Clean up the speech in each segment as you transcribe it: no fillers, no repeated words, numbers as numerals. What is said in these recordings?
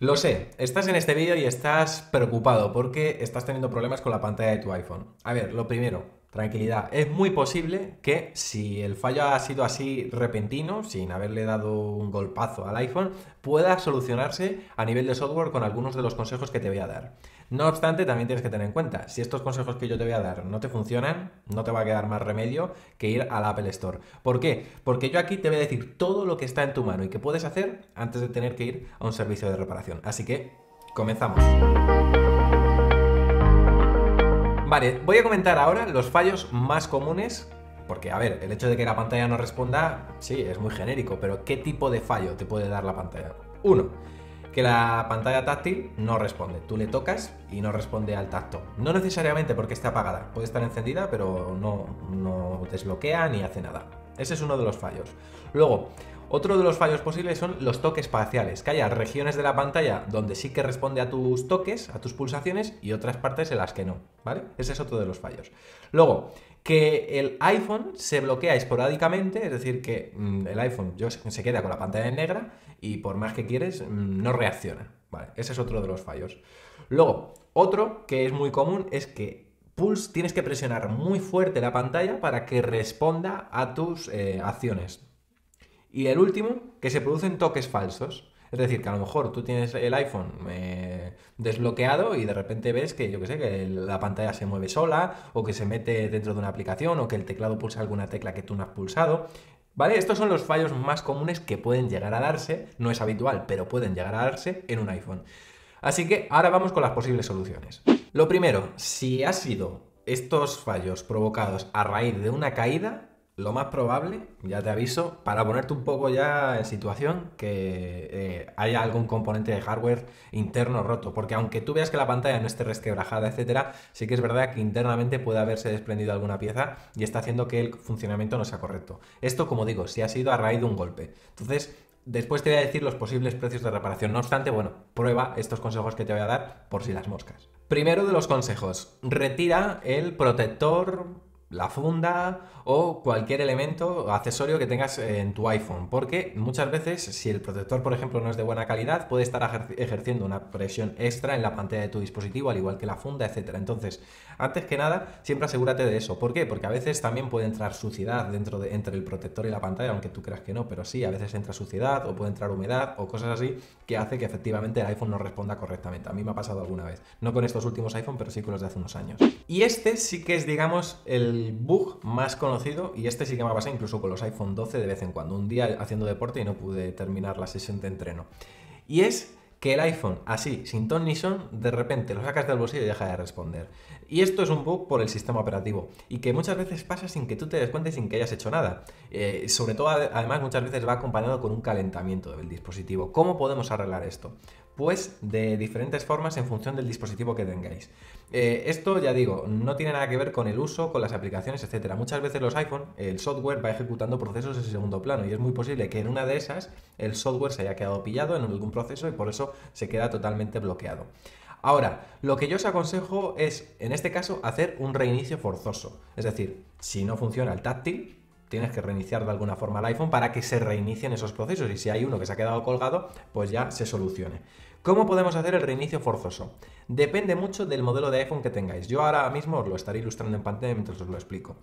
Lo sé, estás en este vídeo y estás preocupado porque estás teniendo problemas con la pantalla de tu iPhone. A ver, lo primero, tranquilidad. Es muy posible que si el fallo ha sido así repentino, sin haberle dado un golpazo al iPhone, pueda solucionarse a nivel de software con algunos de los consejos que te voy a dar. No obstante, también tienes que tener en cuenta, si estos consejos que yo te voy a dar no te funcionan, no te va a quedar más remedio que ir al Apple Store. ¿Por qué? Porque yo aquí te voy a decir todo lo que está en tu mano y que puedes hacer antes de tener que ir a un servicio de reparación. Así que, comenzamos. Vale, voy a comentar ahora los fallos más comunes. Porque, a ver, el hecho de que la pantalla no responda, sí, es muy genérico, pero ¿qué tipo de fallo te puede dar la pantalla? 1. Que la pantalla táctil no responde. Tú le tocas y no responde al tacto. No necesariamente porque esté apagada. Puede estar encendida, pero no desbloquea ni hace nada. Ese es uno de los fallos. Luego, otro de los fallos posibles son los toques parciales. Que haya regiones de la pantalla donde sí que responde a tus toques, a tus pulsaciones, y otras partes en las que no, ¿vale? Ese es otro de los fallos. Luego, que el iPhone se bloquea esporádicamente, es decir, que el iPhone se queda con la pantalla en negra y por más que quieres no reacciona. Vale, ese es otro de los fallos. Luego, otro que es muy común es que tienes que presionar muy fuerte la pantalla para que responda a tus acciones. Y el último, que se producen toques falsos. Es decir, que a lo mejor tú tienes el iPhone desbloqueado y de repente ves que, yo que sé, que la pantalla se mueve sola o que se mete dentro de una aplicación o que el teclado pulsa alguna tecla que tú no has pulsado. ¿Vale? Estos son los fallos más comunes que pueden llegar a darse. No es habitual, pero pueden llegar a darse en un iPhone. Así que ahora vamos con las posibles soluciones. Lo primero, si ha sido estos fallos provocados a raíz de una caída, lo más probable, ya te aviso, para ponerte un poco ya en situación, que haya algún componente de hardware interno roto. Porque aunque tú veas que la pantalla no esté resquebrajada, etcétera, sí que es verdad que internamente puede haberse desprendido alguna pieza y está haciendo que el funcionamiento no sea correcto. Esto, como digo, si ha sido a raíz de un golpe. Entonces, después te voy a decir los posibles precios de reparación. No obstante, bueno, prueba estos consejos que te voy a dar por si las moscas. Primero de los consejos, retira el protector, la funda o cualquier elemento o accesorio que tengas en tu iPhone, porque muchas veces si el protector, por ejemplo, no es de buena calidad, puede estar ejerciendo una presión extra en la pantalla de tu dispositivo, al igual que la funda, etcétera. Entonces, antes que nada, siempre asegúrate de eso. ¿Por qué? Porque a veces también puede entrar suciedad entre el protector y la pantalla, aunque tú creas que no, pero sí, a veces entra suciedad o puede entrar humedad o cosas así que hace que efectivamente el iPhone no responda correctamente. A mí me ha pasado alguna vez, no con estos últimos iPhone, pero sí con los de hace unos años. Y este sí que es, digamos, el bug más conocido, y este sí que me ha pasado incluso con los iPhone 12 de vez en cuando. Un día haciendo deporte y no pude terminar la sesión de entreno. Y es que el iPhone, así, sin ton ni son, de repente lo sacas del bolsillo y deja de responder. Y esto es un bug por el sistema operativo, y que muchas veces pasa sin que tú te des cuenta y sin que hayas hecho nada. Sobre todo, además, muchas veces va acompañado con un calentamiento del dispositivo. ¿Cómo podemos arreglar esto? Pues de diferentes formas en función del dispositivo que tengáis. Esto, ya digo, no tiene nada que ver con el uso, con las aplicaciones, etcétera. Muchas veces los iPhone, el software va ejecutando procesos en segundo plano y es muy posible que en una de esas el software se haya quedado pillado en algún proceso y por eso se queda totalmente bloqueado. Ahora, lo que yo os aconsejo es, en este caso, hacer un reinicio forzoso. Es decir, si no funciona el táctil, tienes que reiniciar de alguna forma el iPhone para que se reinicien esos procesos, y si hay uno que se ha quedado colgado, pues ya se solucione. ¿Cómo podemos hacer el reinicio forzoso? Depende mucho del modelo de iPhone que tengáis. Yo ahora mismo os lo estaré ilustrando en pantalla mientras os lo explico.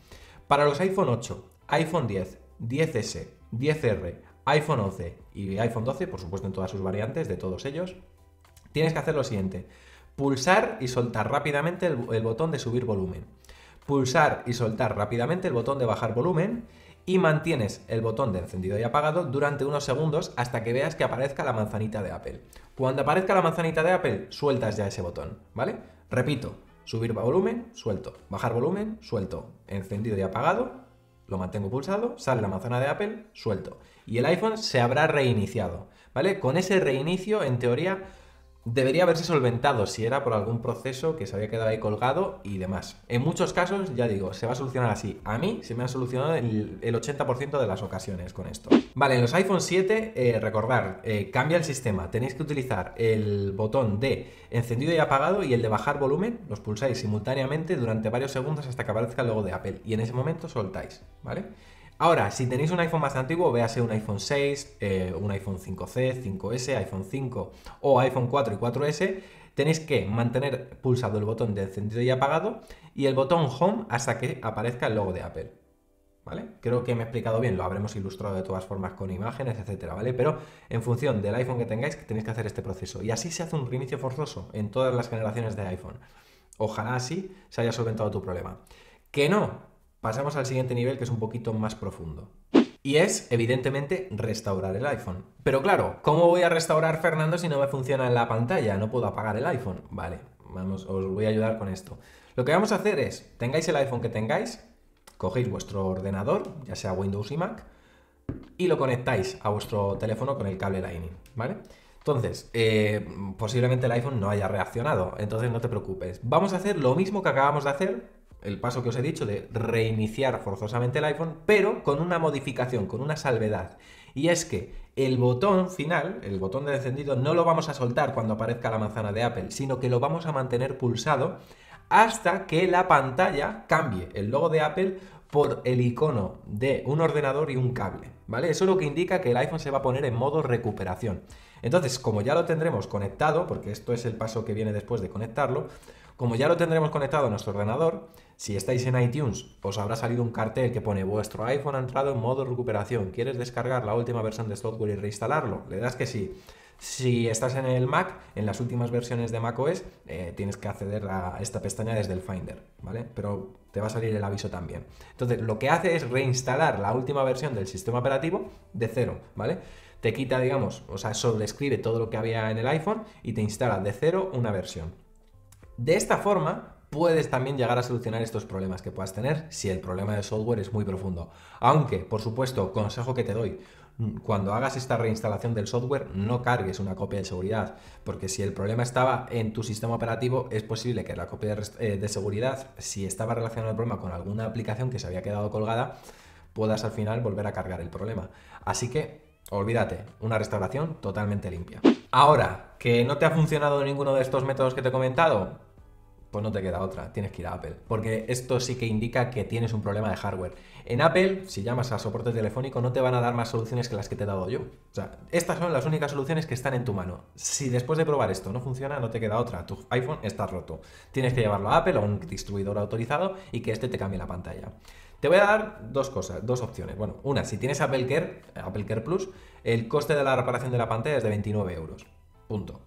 Para los iPhone 8, iPhone 10, 10S, 10R, iPhone 11 y iPhone 12, por supuesto en todas sus variantes de todos ellos, tienes que hacer lo siguiente: pulsar y soltar rápidamente el botón de subir volumen, pulsar y soltar rápidamente el botón de bajar volumen, y mantienes el botón de encendido y apagado durante unos segundos hasta que veas que aparezca la manzanita de Apple. Cuando aparezca la manzanita de Apple, sueltas ya ese botón, ¿vale? Repito, subir volumen, suelto, bajar volumen, suelto, encendido y apagado, lo mantengo pulsado, sale la manzana de Apple, suelto, y el iPhone se habrá reiniciado, ¿vale? Con ese reinicio, en teoría, debería haberse solventado si era por algún proceso que se había quedado ahí colgado y demás. En muchos casos, ya digo, se va a solucionar así. A mí se me han solucionado el 80% de las ocasiones con esto. Vale, en los iPhone 7, recordar, cambia el sistema. Tenéis que utilizar el botón de encendido y apagado y el de bajar volumen. Los pulsáis simultáneamente durante varios segundos hasta que aparezca el logo de Apple. Y en ese momento soltáis, ¿vale? Ahora, si tenéis un iPhone más antiguo, véase un iPhone 6, un iPhone 5C, 5S, iPhone 5 o iPhone 4 y 4S, tenéis que mantener pulsado el botón de encendido y apagado y el botón Home hasta que aparezca el logo de Apple, ¿vale? Creo que me he explicado bien, lo habremos ilustrado de todas formas con imágenes, etcétera, ¿vale? Pero en función del iPhone que tengáis, tenéis que hacer este proceso. Y así se hace un reinicio forzoso en todas las generaciones de iPhone. Ojalá así se haya solventado tu problema. ¡Que no! Pasamos al siguiente nivel, que es un poquito más profundo. Y es, evidentemente, restaurar el iPhone. Pero claro, ¿cómo voy a restaurar, Fernando, si no me funciona la pantalla? No puedo apagar el iPhone. Vale, vamos, os voy a ayudar con esto. Lo que vamos a hacer es, tengáis el iPhone que tengáis, cogéis vuestro ordenador, ya sea Windows y Mac, y lo conectáis a vuestro teléfono con el cable Lightning, ¿vale? Entonces, posiblemente el iPhone no haya reaccionado, entonces no te preocupes. Vamos a hacer lo mismo que acabamos de hacer, el paso que os he dicho de reiniciar forzosamente el iPhone, pero con una modificación, con una salvedad. Y es que el botón final, el botón de encendido, no lo vamos a soltar cuando aparezca la manzana de Apple, sino que lo vamos a mantener pulsado hasta que la pantalla cambie el logo de Apple por el icono de un ordenador y un cable, ¿vale? Eso es lo que indica que el iPhone se va a poner en modo recuperación. Entonces, como ya lo tendremos conectado, porque esto es el paso que viene después de conectarlo, como ya lo tendremos conectado a nuestro ordenador, si estáis en iTunes, os habrá salido un cartel que pone vuestro iPhone ha entrado en modo recuperación, ¿quieres descargar la última versión de software y reinstalarlo? Le das que sí. Si estás en el Mac, en las últimas versiones de macOS, tienes que acceder a esta pestaña desde el Finder, ¿vale? Pero te va a salir el aviso también. Entonces, lo que hace es reinstalar la última versión del sistema operativo de cero, ¿vale? Te quita, digamos, o sea, sobrescribe todo lo que había en el iPhone y te instala de cero una versión. De esta forma puedes también llegar a solucionar estos problemas que puedas tener si el problema de software es muy profundo. Aunque, por supuesto, consejo que te doy, cuando hagas esta reinstalación del software no cargues una copia de seguridad, porque si el problema estaba en tu sistema operativo es posible que la copia de seguridad, si estaba relacionado el problema con alguna aplicación que se había quedado colgada, puedas al final volver a cargar el problema. Así que olvídate, una restauración totalmente limpia. Ahora, ¿que no te ha funcionado ninguno de estos métodos que te he comentado? Pues no te queda otra, tienes que ir a Apple, porque esto sí que indica que tienes un problema de hardware. En Apple, si llamas a soporte telefónico, no te van a dar más soluciones que las que te he dado yo. O sea, estas son las únicas soluciones que están en tu mano. Si después de probar esto no funciona, no te queda otra, tu iPhone está roto. Tienes que llevarlo a Apple o a un distribuidor autorizado y que este te cambie la pantalla. Te voy a dar dos cosas, dos opciones. Bueno, una, si tienes Apple Care Plus, el coste de la reparación de la pantalla es de 29 €. Punto.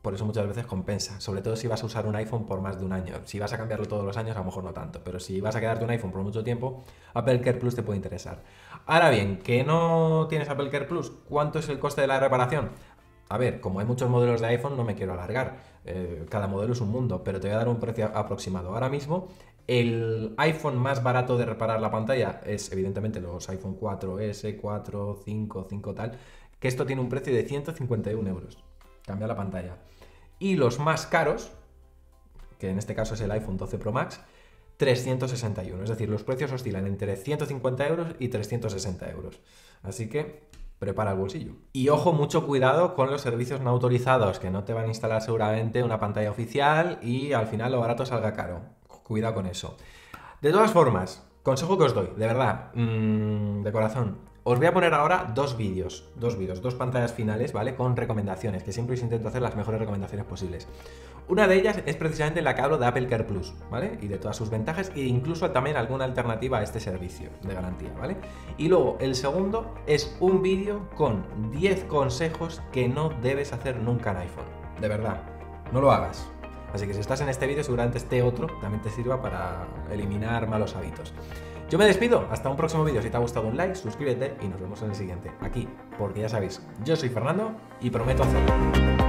Por eso muchas veces compensa, sobre todo si vas a usar un iPhone por más de un año. Si vas a cambiarlo todos los años, a lo mejor no tanto, pero si vas a quedarte un iPhone por mucho tiempo, Apple Care Plus te puede interesar. Ahora bien, ¿que no tienes Apple Care Plus? ¿Cuánto es el coste de la reparación? A ver, como hay muchos modelos de iPhone, no me quiero alargar. Cada modelo es un mundo, pero te voy a dar un precio aproximado. Ahora mismo, el iPhone más barato de reparar la pantalla es, evidentemente, los iPhone 4S, 4, 5, 5 tal, que esto tiene un precio de 151 €. Cambia la pantalla. Y los más caros, que en este caso es el iPhone 12 Pro Max, 361. Es decir, los precios oscilan entre 150 € y 360 €. Así que prepara el bolsillo. Y ojo, mucho cuidado con los servicios no autorizados, que no te van a instalar seguramente una pantalla oficial y al final lo barato salga caro. Cuidado con eso. De todas formas, consejo que os doy, de verdad, de corazón. Os voy a poner ahora dos pantallas finales, ¿vale? Con recomendaciones, que siempre os intento hacer las mejores recomendaciones posibles. Una de ellas es precisamente la que hablo de Apple Care Plus, ¿vale? Y de todas sus ventajas e incluso también alguna alternativa a este servicio de garantía, ¿vale? Y luego el segundo es un vídeo con 10 consejos que no debes hacer nunca en iPhone. De verdad, no lo hagas. Así que si estás en este vídeo, seguramente este otro también te sirva para eliminar malos hábitos. Yo me despido, hasta un próximo vídeo. Si te ha gustado, un like, suscríbete y nos vemos en el siguiente, aquí, porque ya sabéis, yo soy Fernando y prometo hacerlo.